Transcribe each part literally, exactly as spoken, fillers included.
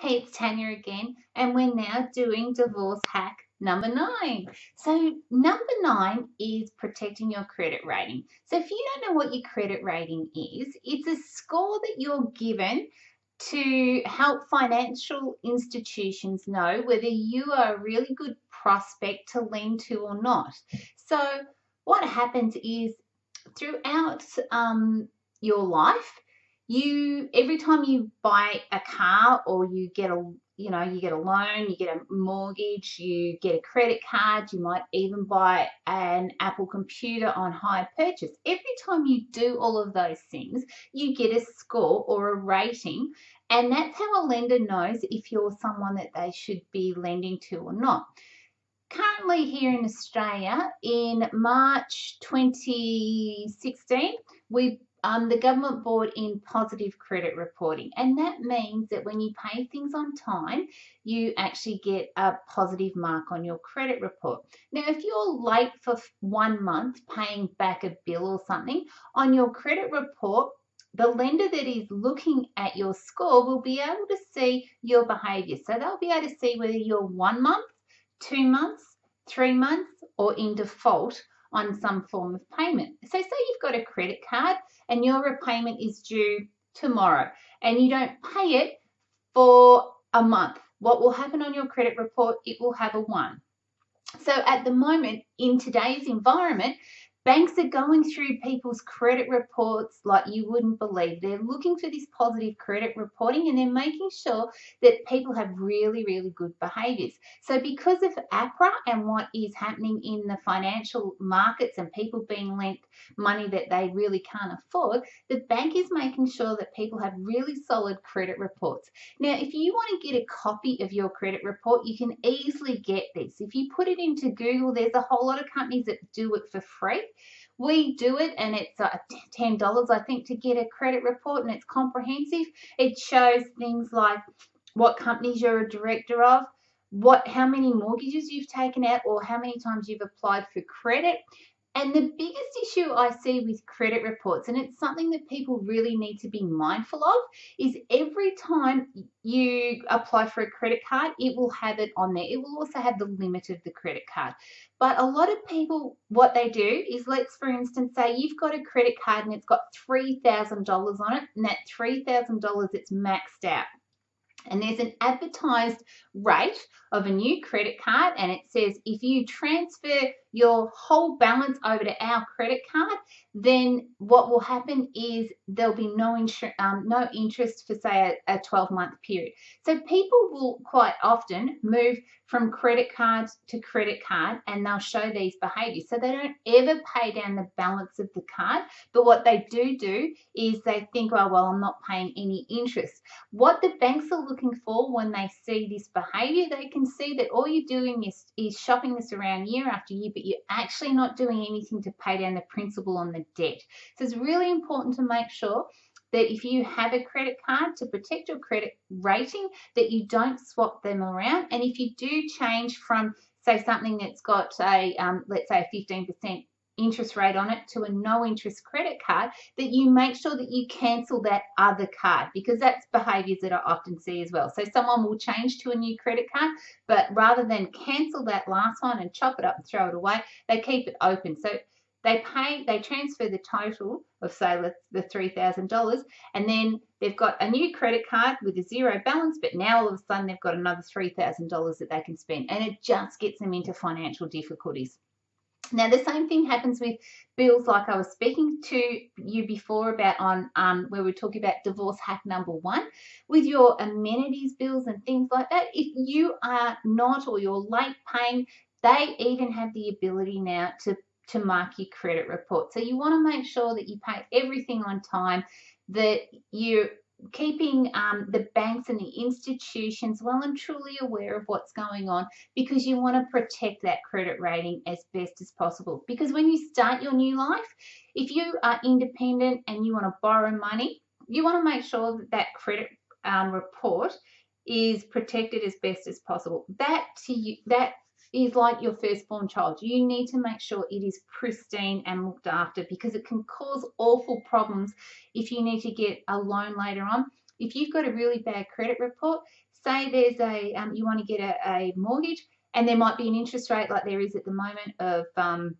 Hey, it's Tanya again, and we're now doing divorce hack number nine. So number nine is protecting your credit rating. So if you don't know what your credit rating is, it's a score that you're given to help financial institutions know whether you are a really good prospect to lend to or not. So what happens is throughout um, your life, You every time you buy a car or you get a you know you get a loan, you get a mortgage, you get a credit card, you might even buy an Apple computer on hire purchase. Every time you do all of those things, you get a score or a rating, and that's how a lender knows if you're someone that they should be lending to or not. Currently here in Australia, in March twenty sixteen, we Um, the government brought in positive credit reporting, and that means that when you pay things on time, you actually get a positive mark on your credit report. Now, if you're late for one month paying back a bill or something, on your credit report, the lender that is looking at your score will be able to see your behaviour. So they'll be able to see whether you're one month, two months, three months, or in default on some form of payment. So say you've got a credit card and your repayment is due tomorrow and you don't pay it for a month. What will happen on your credit report? It will have a one. So at the moment, in today's environment, banks are going through people's credit reports like you wouldn't believe. They're looking for this positive credit reporting, and they're making sure that people have really, really good behaviours. So because of APRA and what is happening in the financial markets and people being lent money that they really can't afford, the bank is making sure that people have really solid credit reports. Now, if you want to get a copy of your credit report, you can easily get this. If you put it into Google, there's a whole lot of companies that do it for free. We do it, and it's ten dollars, I think, to get a credit report, and it's comprehensive. It shows things like what companies you're a director of, what, how many mortgages you've taken out, or how many times you've applied for credit. And the biggest issue I see with credit reports, and it's something that people really need to be mindful of, is every time you apply for a credit card, it will have it on there. It will also have the limit of the credit card. But a lot of people, what they do is, let's for instance say you've got a credit card and it's got three thousand dollars on it, and that three thousand dollars, it's maxed out. And there's an advertised rate of a new credit card, and it says if you transfer your whole balance over to our credit card, then what will happen is there'll be no, insur um, no interest for, say, a twelve month period. So people will quite often move from credit card to credit card, and they'll show these behaviours. So they don't ever pay down the balance of the card, but what they do do is they think, oh, well, I'm not paying any interest. What the banks are looking for when they see this behaviour, they can see that all you're doing is, is shopping this around year after year, but you're actually not doing anything to pay down the principal on the debt. So it's really important to make sure that if you have a credit card, to protect your credit rating, that you don't swap them around. And if you do change from, say, something that's got a, um, let's say, a fifteen percent interest rate on it to a no interest credit card, that you make sure that you cancel that other card, because that's behaviors that I often see as well. So someone will change to a new credit card, but rather than cancel that last one and chop it up and throw it away, they keep it open. So they pay, they transfer the total of, say, the three thousand dollars, and then they've got a new credit card with a zero balance, but now all of a sudden they've got another three thousand dollars that they can spend, and it just gets them into financial difficulties. Now, the same thing happens with bills, like I was speaking to you before about on um, where we're talking about divorce hack number one, with your amenities bills and things like that. If you are not, or you're late paying, they even have the ability now to, to mark your credit report. So you want to make sure that you pay everything on time, that you're keeping um, the banks and the institutions well and truly aware of what's going on, because you want to protect that credit rating as best as possible. Because when you start your new life, if you are independent and you want to borrow money, you want to make sure that that credit um, report is protected as best as possible. That to you, that is like your firstborn child. You need to make sure it is pristine and looked after, because it can cause awful problems if you need to get a loan later on. If you've got a really bad credit report, say there's a um, you want to get a, a mortgage, and there might be an interest rate like there is at the moment of um,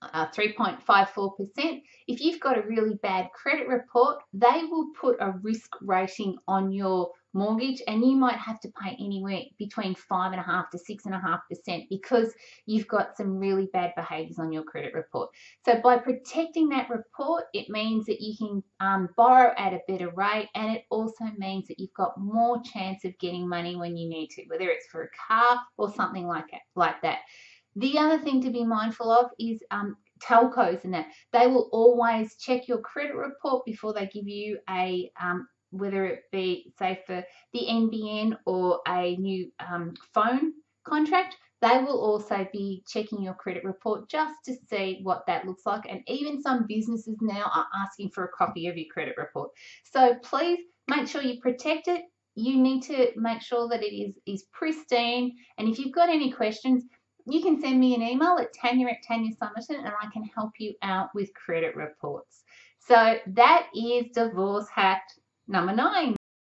uh, three point five four percent. If you've got a really bad credit report, they will put a risk rating on your mortgage, and you might have to pay anywhere between five and a half to six and a half percent because you've got some really bad behaviors on your credit report. So by protecting that report, it means that you can um, borrow at a better rate, and it also means that you've got more chance of getting money when you need to, whether it's for a car or something like that. Like that. The other thing to be mindful of is um, telcos, and that they will always check your credit report before they give you a um, whether it be, say, for the N B N or a new um, phone contract, they will also be checking your credit report just to see what that looks like. And even some businesses now are asking for a copy of your credit report. So please make sure you protect it. You need to make sure that it is, is pristine. And if you've got any questions, you can send me an email at Tanya at Tanya Somerton, and I can help you out with credit reports. So that is divorce hack number nine.